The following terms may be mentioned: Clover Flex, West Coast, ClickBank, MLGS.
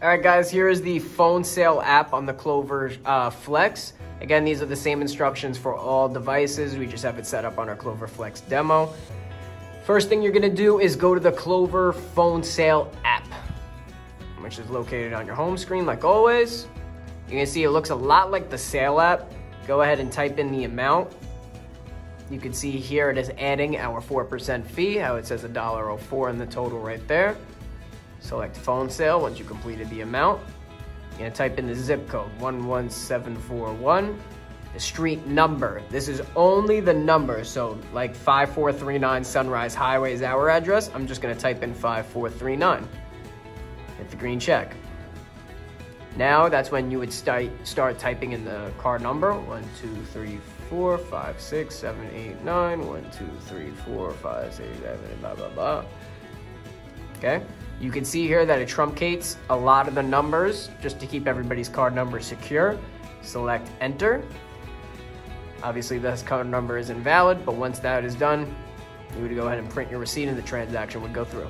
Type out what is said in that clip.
All right, guys, here is the phone sale app on the Clover Flex. Again, these are the same instructions for all devices. We just have it set up on our Clover Flex demo. First thing you're gonna do is go to the Clover phone sale app, which is located on your home screen like always. You're gonna see it looks a lot like the sale app. Go ahead and type in the amount. You can see here it is adding our 4% fee, how it says $1.04 in the total right there. Select phone sale once you completed the amount. You're gonna type in the zip code, 11741, the street number. This is only the number, so like 5439 Sunrise Highway is our address. I'm just gonna type in 5439. Hit the green check. Now that's when you would start typing in the card number, 123456789, 123456789, blah, blah, blah. Okay, you can see here that it truncates a lot of the numbers just to keep everybody's card number secure. Select enter. Obviously this card number is invalid, but once that is done, you would go ahead and print your receipt and the transaction would go through.